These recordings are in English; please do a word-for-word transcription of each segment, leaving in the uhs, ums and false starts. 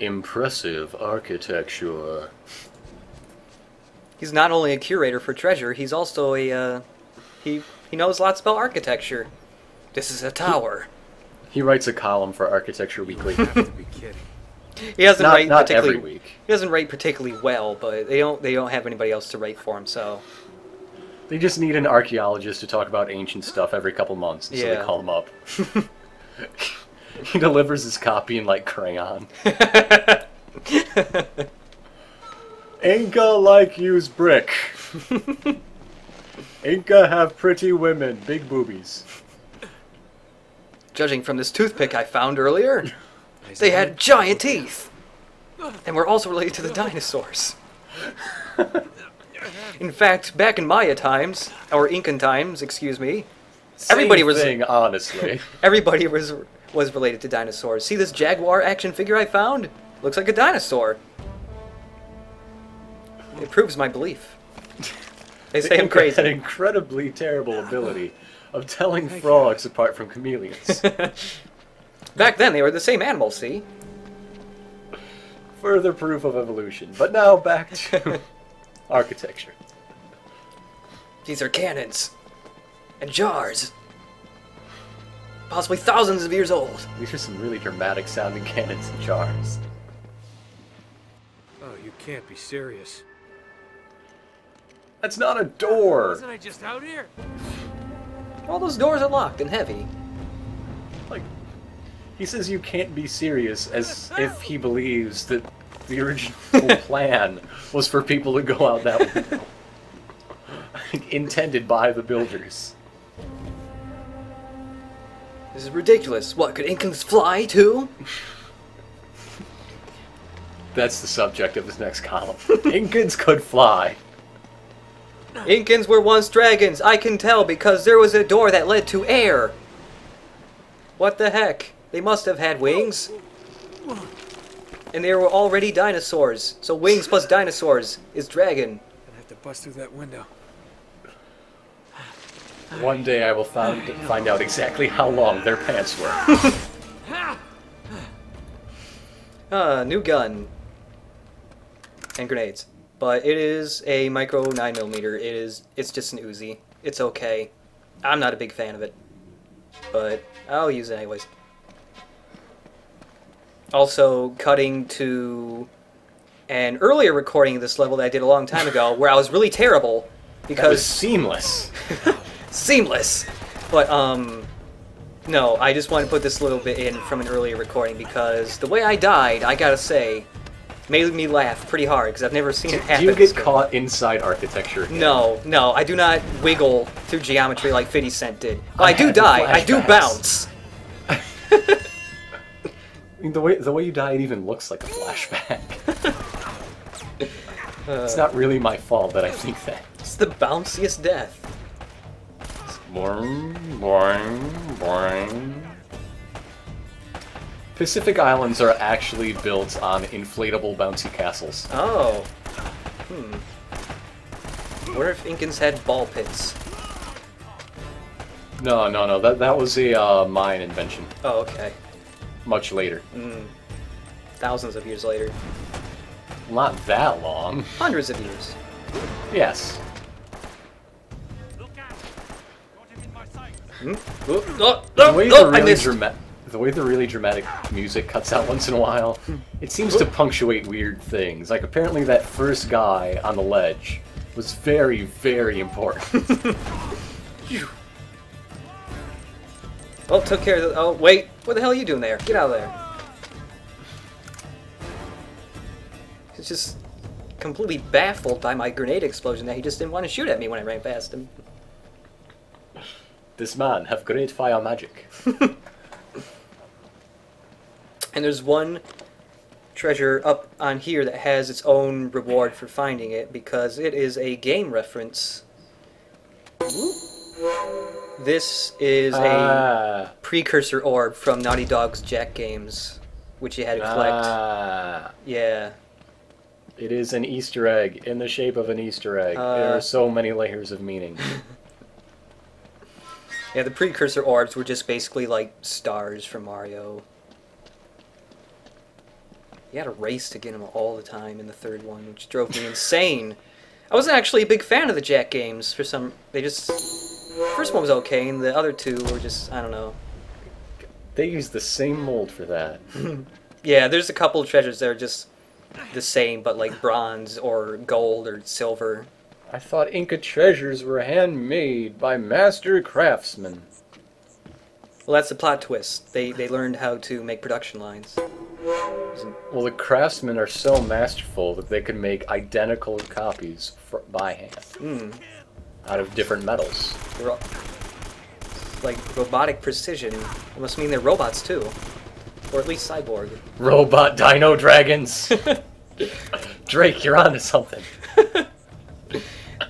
Impressive architecture. He's not only a curator for treasure, he's also a, uh, he, he knows lots about architecture. This is a tower. He, he writes a column for Architecture Weekly. You have to be kidding. He doesn't not, write not particularly, every week. He doesn't write particularly well, but they don't, they don't have anybody else to write for him, so. They just need an archaeologist to talk about ancient stuff every couple months, and yeah. so they call him up. He delivers his copy in, like, crayon. Inca like use brick. Inca have pretty women, big boobies. Judging from this toothpick I found earlier, they had giant teeth. And were also related to the dinosaurs. In fact, back in Maya times, or Incan times, excuse me, Same everybody was thing, honestly. Everybody was was related to dinosaurs. See this jaguar action figure I found? Looks like a dinosaur. It proves my belief. They say I'm crazy. An incredibly terrible ability of telling frogs apart from chameleons. Back then they were the same animal, see? Further proof of evolution. But now back to architecture. These are cannons. And jars. Possibly thousands of years old. These are some really dramatic sounding cannons and jars. Oh, you can't be serious. That's not a door! Wasn't I just out here? All those doors are locked and heavy. Like, he says you can't be serious as if he believes that the original plan was for people to go out that window. Intended by the builders. This is ridiculous. What, could Incans fly too? That's the subject of this next column. Incans could fly. Incans were once dragons. I can tell because there was a door that led to air. What the heck? They must have had wings. And they were already dinosaurs. So wings plus dinosaurs is dragon. I have to bust through that window. One day I will find, find out exactly how long their pants were. uh, new gun. And grenades. But it is a micro nine millimeter. It is, it's just an Uzi. It's okay. I'm not a big fan of it. But I'll use it anyways. Also, cutting to an earlier recording of this level that I did a long time ago where I was really terrible because... That was seamless. Seamless! But, um... no, I just want to put this little bit in from an earlier recording because the way I died, I gotta say... made me laugh pretty hard, because I've never seen do, it happen. Do you get caught inside architecture again? No, no, I do not wiggle through geometry like fifty cent did. Well, I, I do die, I do bounce! the, way, the way you die, it even looks like a flashback. uh, it's not really my fault that I think that. It's the bounciest death. Boing, boing, boing. Pacific Islands are actually built on inflatable bouncy castles. Oh. Hmm. I wonder if Incans had ball pits. No, no, no. That that was a uh, mine invention. Oh, okay. Much later. Mm. Thousands of years later. Not that long. Hundreds of years. Yes. Look out. Got him in my sight. Hmm? Oop. Oh, oh, Wait, oh, I missed. The way the really dramatic music cuts out once in a while, it seems to punctuate weird things. Like, apparently that first guy on the ledge was very, very important. Well, took care of the... Oh, wait. What the hell are you doing there? Get out of there. He's just completely baffled by my grenade explosion that he just didn't want to shoot at me when I ran past him. This man have great fire magic. And there's one treasure up on here that has its own reward for finding it, because it is a game reference. This is ah. a Precursor Orb from Naughty Dog's Jak games, which you had to collect. Ah. Yeah. It is an Easter egg, in the shape of an Easter egg. Uh. There are so many layers of meaning. Yeah, the Precursor Orbs were just basically like stars from Mario. You had to race to get him all the time in the third one, which drove me insane. I wasn't actually a big fan of the Jak games for some... They just... The first one was okay, and the other two were just... I don't know. They used the same mold for that. Yeah, there's a couple of treasures that are just the same, but like bronze or gold or silver. I thought Inca treasures were handmade by master craftsmen. Well, that's the plot twist. They, they learned how to make production lines. Well, the craftsmen are so masterful that they could make identical copies for, by hand. Mm. Out of different metals. They're all, like robotic precision. It must mean they're robots, too. Or at least cyborg. Robot dino dragons! Drake, you're onto something.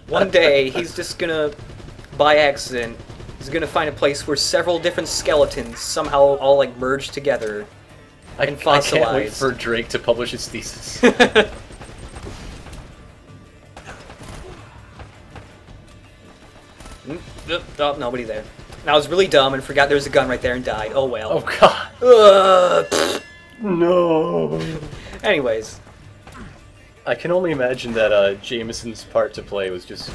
One day, he's just gonna, by accident, he's gonna find a place where several different skeletons somehow all like merge together I, and fossilized. I can't wait for Drake to publish his thesis. Oh, nobody there. And I was really dumb and forgot there was a gun right there and died. Oh well. Oh god. Ugh. No. Anyways. I can only imagine that uh, Jameson's part to play was just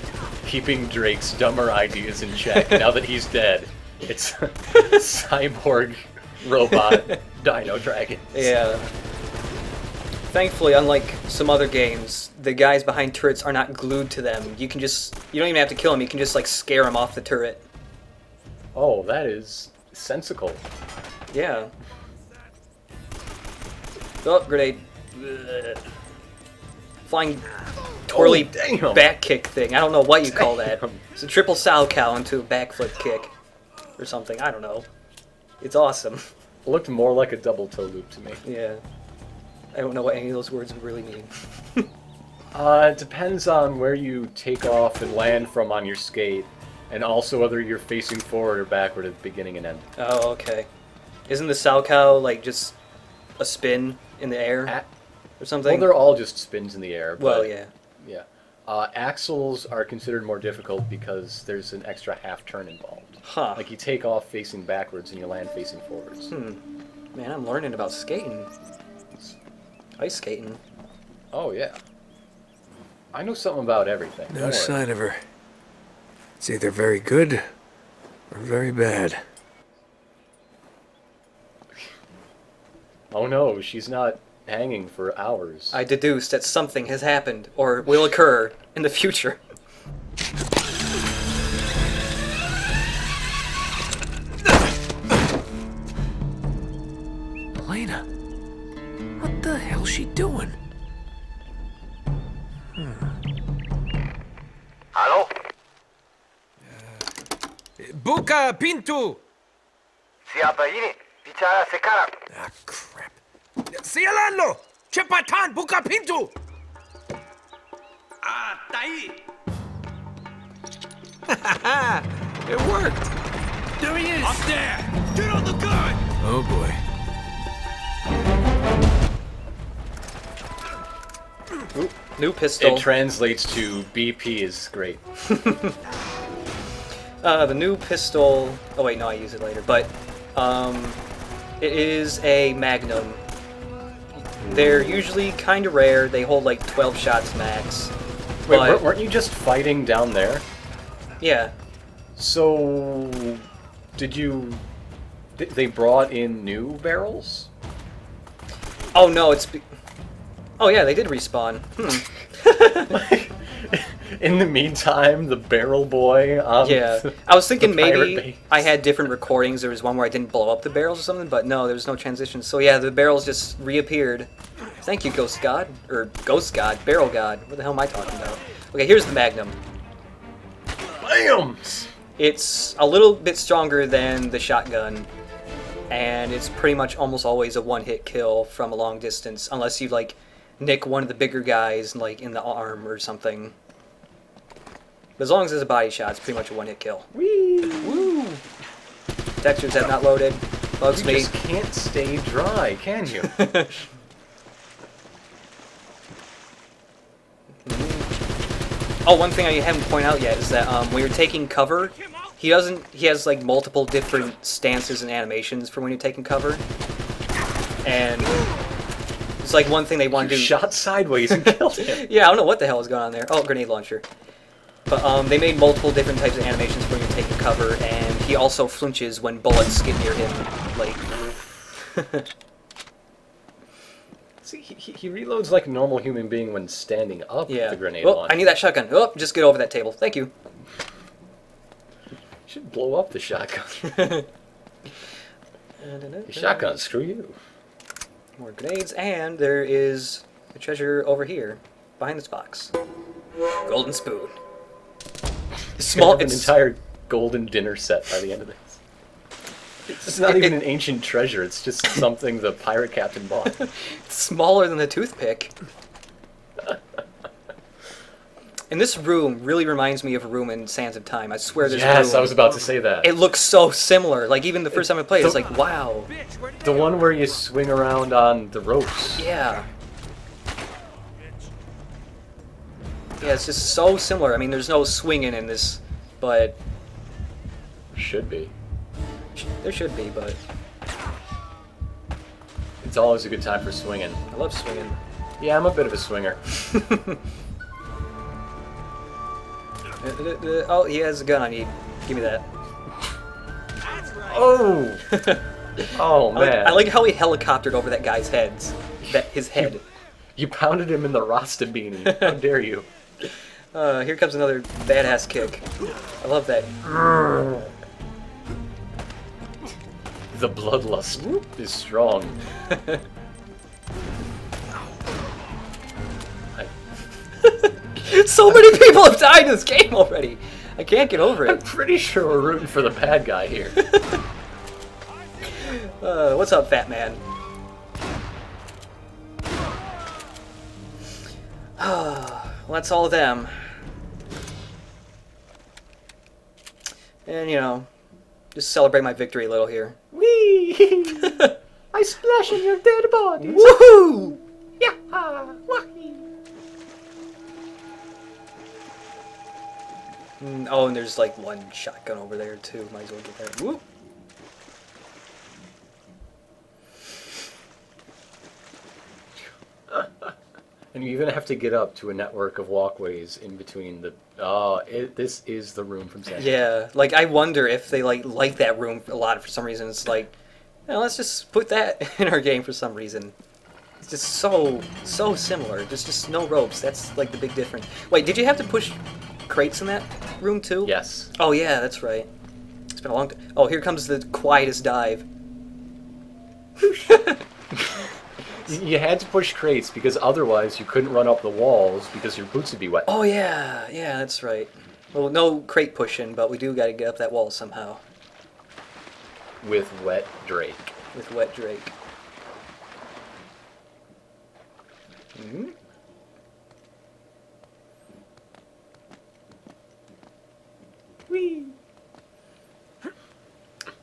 keeping Drake's dumber ideas in check now that he's dead. It's cyborg robot dino dragons. Yeah. Thankfully, unlike some other games, the guys behind turrets are not glued to them. You can just, you don't even have to kill them, you can just like scare them off the turret. Oh, that is sensical. Yeah. Oh, grenade. Ugh. Flying twirly oh, back kick thing. I don't know what you call that. It's a triple sow cow into a backflip kick or something. I don't know. It's awesome. It looked more like a double toe loop to me. Yeah. I don't know what any of those words really mean. uh, it depends on where you take off and land from on your skate, and also whether you're facing forward or backward at the beginning and end. Oh, okay. Isn't the sow cow like just a spin in the air? At Or something? Well, they're all just spins in the air. But, well, yeah. Yeah. Uh, axles are considered more difficult because there's an extra half turn involved. Huh. Like you take off facing backwards and you land facing forwards. Hmm. Man, I'm learning about skating. Ice skating. Oh, yeah. I know something about everything. No Don't sign worry. of her. It's either very good or very bad. Oh, no. She's not... hanging for hours. I deduced that something has happened, or will occur, in the future. Elena, what the hell's she doing? Hmm. Hello? Uh, Buka Pintu! Siapaini, Pichara Sekara! Ah, crap. Sialalo! Chepatan Buka Pintu! Ah, Tai! Ha It worked! There he is! Up there! Get on the gun! Oh boy. Ooh, new pistol. It translates to B P is great. uh, the new pistol. Oh wait, no, I use it later. But um, it is a Magnum. They're usually kind of rare. They hold like twelve shots max. But... Wait, weren't you just fighting down there? Yeah. So, did you... They brought in new barrels? Oh no, it's... Be... Oh yeah, they did respawn. Hmm. In the meantime, the barrel boy... Um, yeah, I was thinking maybe I had different recordings. There was one where I didn't blow up the barrels or something, but no, there was no transition. So yeah, the barrels just reappeared. Thank you, Ghost God. Or Ghost God, Barrel God. What the hell am I talking about? Okay, here's the Magnum. Bam! It's a little bit stronger than the shotgun, and it's pretty much almost always a one-hit kill from a long distance, unless you, like, nick one of the bigger guys, like, in the arm or something. But as long as it's a body shot, it's pretty much a one-hit kill. Whee! Woo! Textures have not loaded. Bugs me. You just can't stay dry, can you? Oh, one thing I haven't pointed out yet is that um, when you're taking cover, he doesn't. He has like multiple different stances and animations for when you're taking cover, and It's like one thing they want to do. Shot sideways and killed him. Yeah, I don't know what the hell was going on there. Oh, grenade launcher. But um, they made multiple different types of animations for him to take cover, and he also flinches when bullets skid near him. Like, see, he, he reloads like a normal human being when standing up. Yeah. With the grenade oh, launcher. I need that shotgun. Oh, just get over that table. Thank you. Should blow up the shotgun. The shotgun, screw you. More grenades, and there is a treasure over here, behind this box. Golden spoon. It's small. It's an entire golden dinner set by the end of this. It's, it's not it, even it, an ancient treasure. It's just something the pirate captain bought. It's smaller than the toothpick. And this room really reminds me of a room in Sands of Time. I swear there's yes, a room. Yes, I was about to say that. It looks so similar. Like, even the first it, time I played, it's like, wow. The one where you swing around on the ropes. Yeah. Yeah, it's just so similar. I mean, there's no swinging in this, but... Should be. There should be, but... It's always a good time for swinging. I love swinging. Yeah, I'm a bit of a swinger. Oh, he has a gun I need. Give me that. That's right. Oh! Oh, man. I like, I like how he helicoptered over that guy's heads. That, his head. You, you pounded him in the Rasta beanie. How dare you? Uh, here comes another badass kick. I love that. The bloodlust Whoop. is strong. So many people have died in this game already! I can't get over it. I'm pretty sure we're rooting for the bad guy here. uh, what's up, fat man? Well, that's all of them. And, you know, just celebrate my victory a little here. Whee! I splash in your dead bodies! Woohoo! Yeah! Oh, and there's like one shotgun over there too. Might as well get that. Whoop. And you even have to get up to a network of walkways in between the. Oh, it, this is the room from Sandy. Yeah, like I wonder if they like like that room a lot for some reason. It's like, you know, let's just put that in our game for some reason. It's just so so similar. There's just no ropes. That's like the big difference. Wait, did you have to push crates in that room too? Yes. Oh yeah, that's right. It's been a long time. Oh, here comes the quietest dive. You had to push crates because otherwise you couldn't run up the walls because your boots would be wet. Oh yeah, yeah, that's right. Well, no crate pushing, but we do got to get up that wall somehow. With wet Drake. With wet Drake. Mm-hmm. Whee.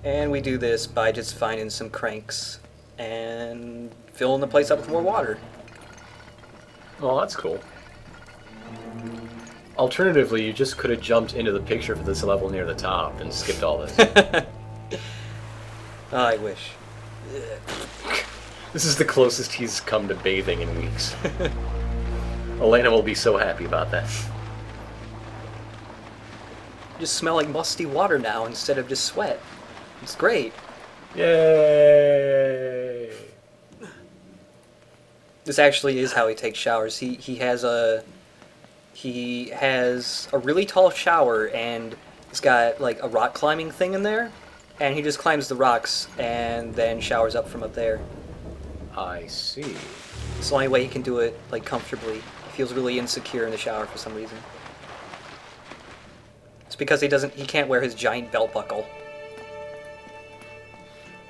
And we do this by just finding some cranks and filling the place up with more water. Oh, that's cool. Alternatively, you just could have jumped into the picture for this level near the top and skipped all this. Oh, I wish. This is the closest he's come to bathing in weeks. Elena will be so happy about that. Just smell like musty water now instead of just sweat. It's great. Yay! This actually is how he takes showers. He he has a he has a really tall shower and it's got like a rock climbing thing in there, and he just climbs the rocks and then showers up from up there. I see. It's the only way he can do it like comfortably. He feels really insecure in the shower for some reason. Because he doesn't, he can't wear his giant belt buckle.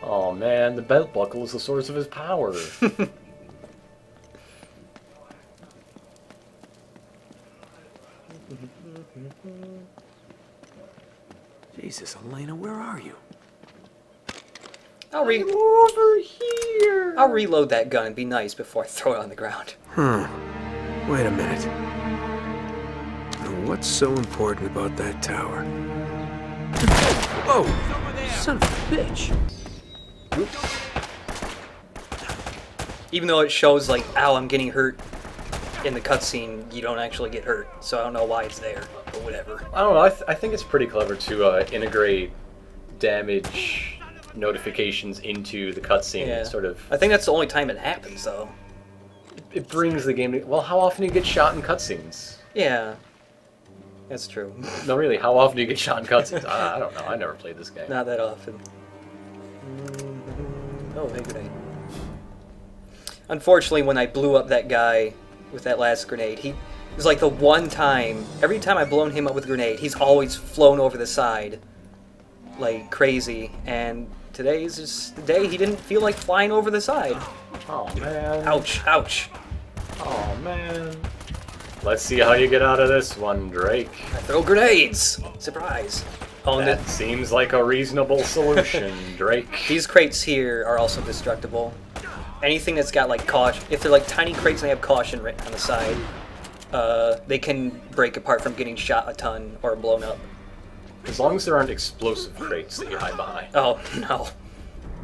Oh man, the belt buckle is the source of his power. Jesus, Elena, where are you? I'll re- I'm over here. I'll reload that gun and be nice before I throw it on the ground. Hmm. Wait a minute. What's so important about that tower? Whoa! Son of a bitch! Oops. even though it shows like, ow, I'm getting hurt, in the cutscene, you don't actually get hurt. So I don't know why it's there, but whatever. I don't know, I, th I think it's pretty clever to uh, integrate damage notifications into the cutscene. Yeah. Sort of. I think that's the only time it happens, though. It brings the game to... Well, how often do you get shot in cutscenes? Yeah. That's true. No, really, how often do you get shot in cutscenes? I, I don't know. I never played this game. Not that often. Oh, hey, grenade. Unfortunately, when I blew up that guy with that last grenade, he... It was like the one time... Every time I've blown him up with a grenade, he's always flown over the side like crazy, and today's just the day he didn't feel like flying over the side. Oh, man. Ouch, ouch. Oh, man. Let's see how you get out of this one, Drake. I throw grenades! Surprise. Oh, that the... seems like a reasonable solution, Drake. These crates here are also destructible. Anything that's got, like, caution... If they're, like, tiny crates and they have caution written on the side, uh, they can break apart from getting shot a ton or blown up. As long as there aren't explosive crates that you hide behind. Oh, no.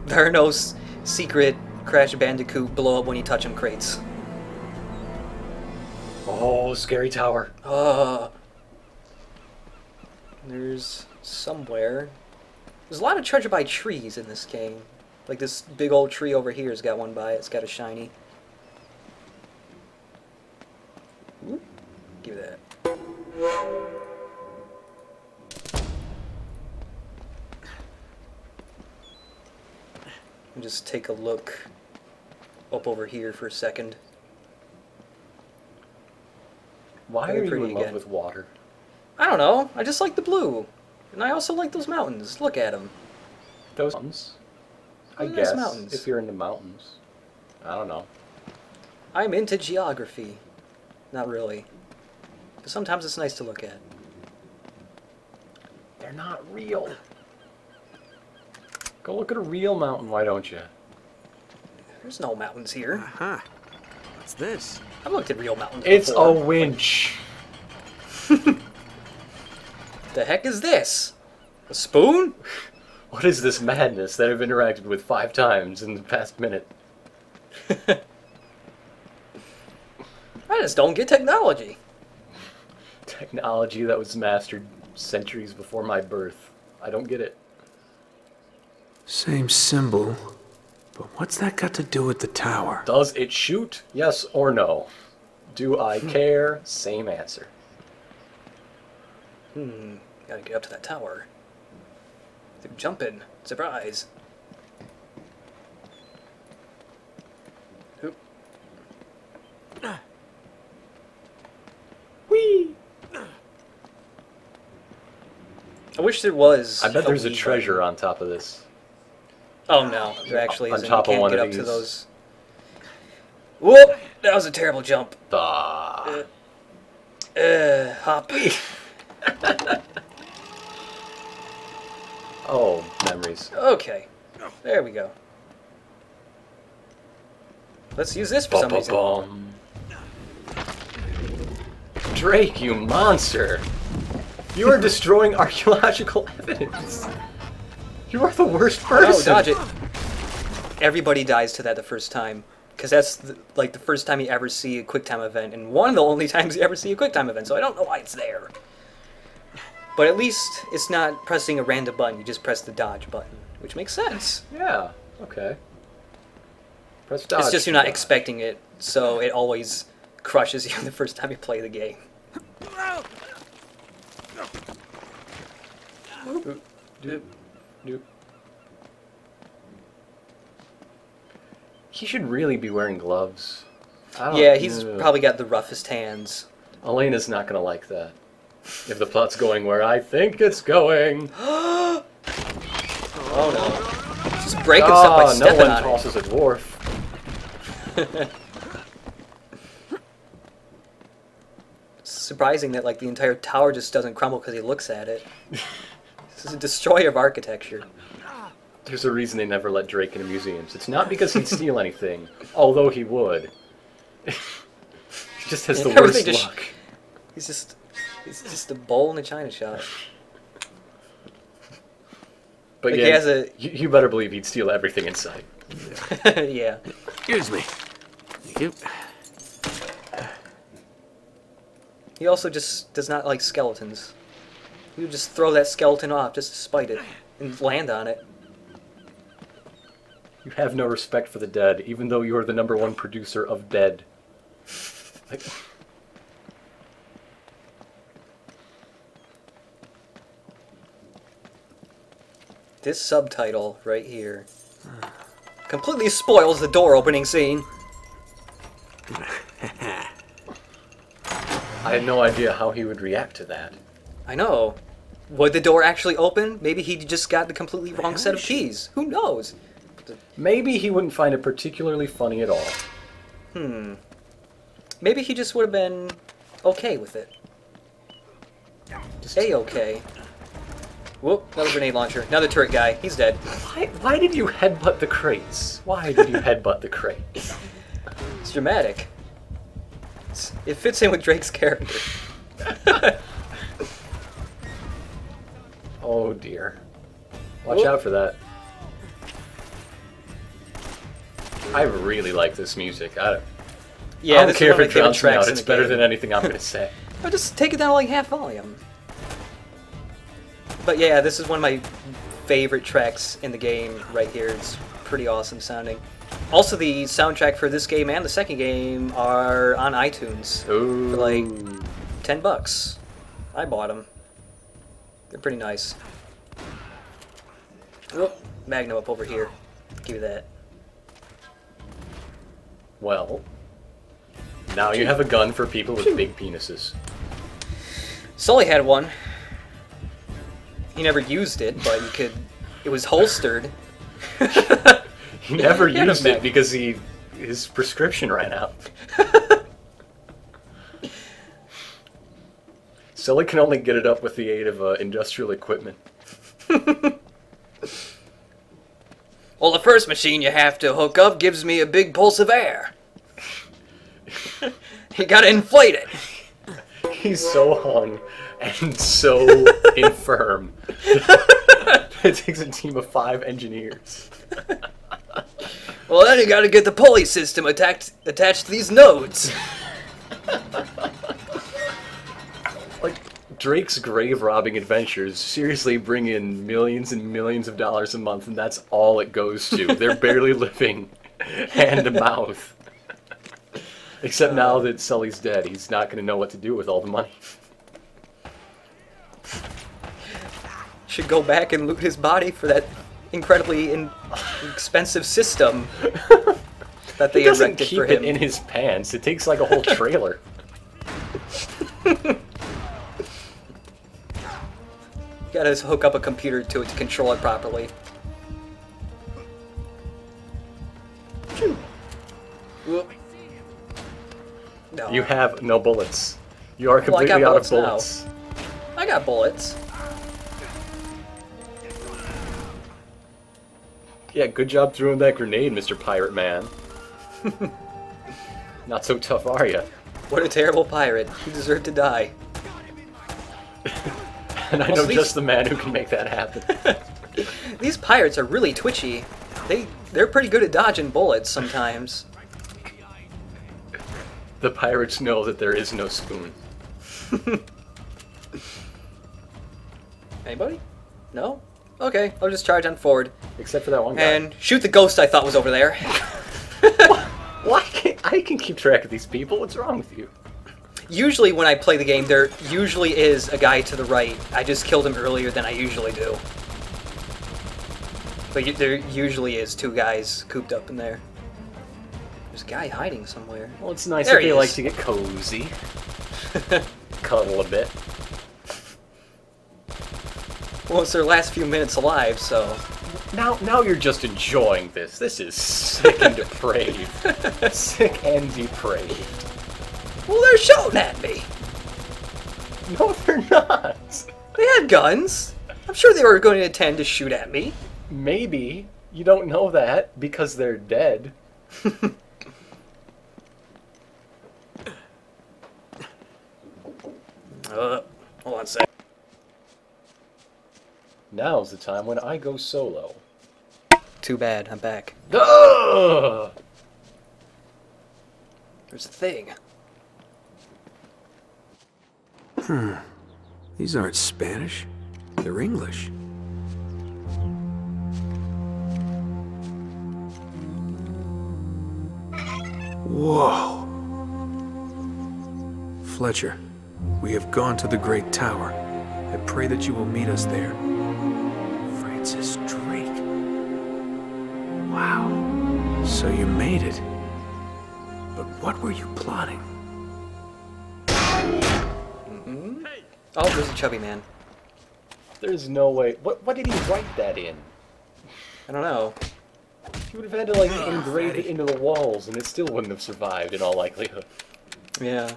There are no s secret Crash Bandicoot blow-up-when-you-touch-em crates. Oh, scary tower. Uh, there's somewhere... There's a lot of treasure by trees in this game. Like this big old tree over here has got one by it. It's got a shiny. Ooh, give me that. And just take a look up over here for a second. Why are you in love with water? I don't know. I just like the blue. And I also like those mountains. Look at them. Those mountains? I guess, mountains. If you're into mountains. I don't know. I'm into geography. Not really. But sometimes it's nice to look at. They're not real. Go look at a real mountain, why don't you? There's no mountains here. Uh-huh. What's this? I've looked at real mountains It's before. A winch. The heck is this? A spoon? What is this madness that I've interacted with five times in the past minute? I just don't get technology. Technology that was mastered centuries before my birth. I don't get it. Same symbol, but what's that got to do with the tower? Does it shoot? Yes or no? Do I care? Same answer. Hmm, gotta get up to that tower. They're jumping. Surprise. Oop. Whee! I wish there was. I bet there's a treasure button on top of this. Oh no, there actually isn't. You can't get up to those. Whoop! That was a terrible jump. Ah. Uh, uh, hoppy. Oh, memories. Okay, there we go. Let's use this for some reason. Drake, you monster! You are destroying archaeological evidence. You are the worst person. Oh, dodge it. Everybody dies to that the first time. Because that's the, like the first time you ever see a QuickTime event. And one of the only times you ever see a QuickTime event. So I don't know why it's there. But at least it's not pressing a random button. You just press the dodge button. Which makes sense. Yeah. Okay. Press dodge. It's just you're not expecting it. So it always crushes you the first time you play the game. Doop, doop, doop. He should really be wearing gloves. I don't yeah, he's know. probably got the roughest hands. Elena's not going to like that. If the plot's going where I think it's going. Oh no. Just breaking oh, stuff by no stepping on it. No one tosses a dwarf. Surprising that like the entire tower just doesn't crumble because he looks at it. This is a destroyer of architecture. There's a reason they never let Drake into museums. It's not because he'd steal anything, although he would. He just has and the worst just, luck. He's just, he's just a bowl in a china shop. But like yeah, he has a... you, you better believe he'd steal everything in sight. Yeah. Yeah. Excuse me. Thank you. He also just does not like skeletons. He would just throw that skeleton off just to spite it and land on it. You have no respect for the dead, even though you are the number one producer of dead. Like... This subtitle right here completely spoils the door opening scene. I had no idea how he would react to that. I know. Would the door actually open? Maybe he just got the completely wrong set of keys. Who knows? Maybe he wouldn't find it particularly funny at all. Hmm. Maybe he just would have been okay with it. Just A-okay. Whoop, another grenade launcher. Another turret guy. He's dead. Why, why did you headbutt the crates? Why did you headbutt the crates? It's dramatic. It's, it fits in with Drake's character. Oh dear. Watch Whoop. out for that. I really like this music. I don't, yeah, I don't this care if it drops out. It's better game. than anything I'm going to say. I'll just take it down like half volume. But yeah, this is one of my favorite tracks in the game right here. It's pretty awesome sounding. Also, the soundtrack for this game and the second game are on iTunes. Ooh. For like ten bucks. I bought them. They're pretty nice. Oh, Magnum up over here. Give you that. Well, now you have a gun for people with big penises. Sully had one. He never used it, but you could... It was holstered. He never he used it because he his prescription ran out. Sully can only get it up with the aid of uh, industrial equipment. Well, the first machine you have to hook up gives me a big pulse of air. You gotta inflate it. He's so hung and so infirm. It takes a team of five engineers. Well, then you gotta get the pulley system attached, attached to these nodes. Like, Drake's grave-robbing adventures seriously bring in millions and millions of dollars a month, and that's all it goes to. They're barely living hand to mouth. Except now that Sully's dead, he's not going to know what to do with all the money. Should go back and loot his body for that incredibly in expensive system that they erected for him. He doesn't keep it in his pants. It takes like a whole trailer. Gotta just hook up a computer to it to control it properly. No. You have no bullets. You are completely well, out of bullets. Now. I got bullets. Yeah, good job throwing that grenade, Mister Pirate Man. Not so tough, are ya? What a terrible pirate. You deserve to die. And I know these... just the man who can make that happen. These pirates are really twitchy. They, they're pretty good at dodging bullets sometimes. The pirates know that there is no spoon. Anybody? No? Okay, I'll just charge on forward. Except for that one guy. And shoot the ghost I thought was over there. Why can't I can keep track of these people? What's wrong with you? Usually when I play the game, there usually is a guy to the right. I just killed him earlier than I usually do. But you, there usually is two guys cooped up in there. There's a guy hiding somewhere. Well, it's nice there that they is. like to get cozy. Cuddle a bit. Well, it's their last few minutes alive, so... Now, now you're just enjoying this. This is sick and depraved. Sick and depraved. Well, they're shooting at me! No, they're not! They had guns! I'm sure they were going to intend to shoot at me. Maybe. You don't know that, because they're dead. uh, hold on a sec. Now's the time when I go solo. Too bad, I'm back. Ugh! There's a thing. Hmm. These aren't Spanish. They're English. Whoa! Fletcher, we have gone to the Great Tower. I pray that you will meet us there. Francis Drake. Wow. So you made it. But what were you plotting? Mm-hmm. Hey. Oh, there's a chubby man. There's no way. What, what did he write that in? I don't know. He would have had to, like, oh, engrave it into the walls, and it still wouldn't have survived in all likelihood. Yeah.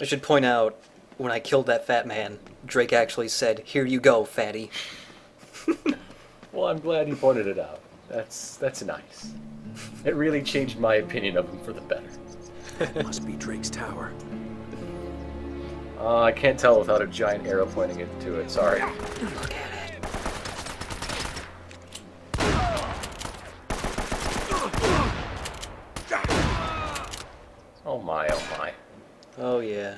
I should point out, when I killed that fat man, Drake actually said, "Here you go, fatty." Well, I'm glad you pointed it out. That's that's nice. It really changed my opinion of him for the better. That must be Drake's tower. Uh, I can't tell without a giant arrow pointing it to it. Sorry. Look at it. Oh my! Oh my! Oh yeah.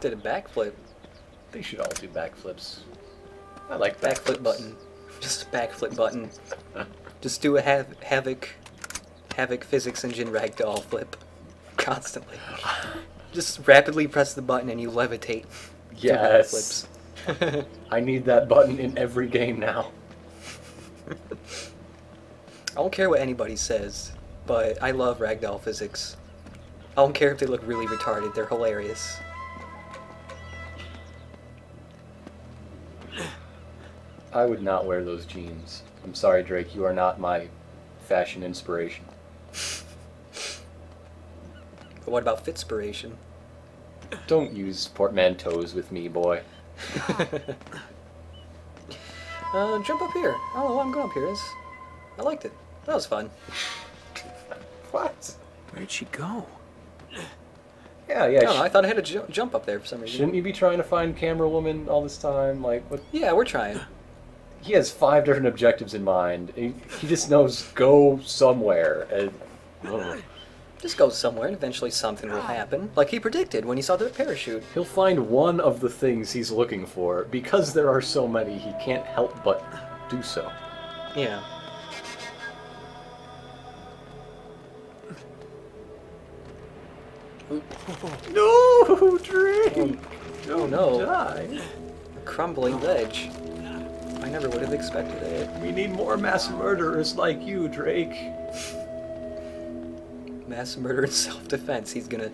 Did a backflip. They should all do backflips. I like backflip back button. Just a backflip button. Just do a ha havoc, havoc physics engine ragdoll flip constantly. Just rapidly press the button and you levitate. Yes. Backflips. I need that button in every game now. I don't care what anybody says, but I love ragdoll physics. I don't care if they look really retarded. They're hilarious. I would not wear those jeans. I'm sorry, Drake. You are not my fashion inspiration. But what about Fitspiration? Don't use portmanteaus with me, boy. uh, jump up here. I don't know why I'm going up here. It's, I liked it. That was fun. What? Where'd she go? Yeah, yeah. No, she... I thought I had a ju jump up there for some reason. Shouldn't you be trying to find Camera Woman all this time? Like, what? Yeah, we're trying. He has five different objectives in mind. He, he just knows go somewhere. And, oh. Just go somewhere, and eventually something will happen, like he predicted when he saw the parachute. He'll find one of the things he's looking for. Because there are so many, he can't help but do so. Yeah. No, Drake! Oh no. Die. A crumbling ledge. I never would have expected it. We need more mass murderers like you, Drake. Mass murder and self-defense. He's gonna...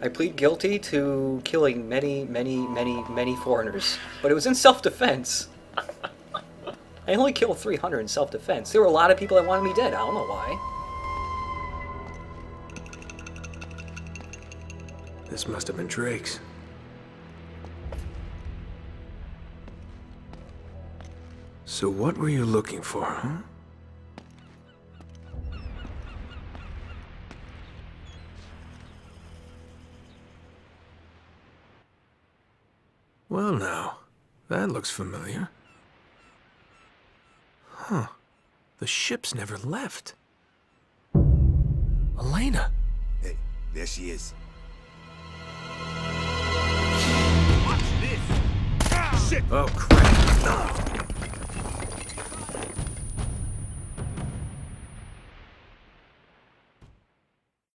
I plead guilty to killing many, many, many, many foreigners. But it was in self-defense. I only killed three hundred in self-defense. There were a lot of people that wanted me dead. I don't know why. This must have been Drake's. So what were you looking for, huh? Well now, that looks familiar. Huh. The ship's never left. Elena! Hey, there she is. Oh, crap.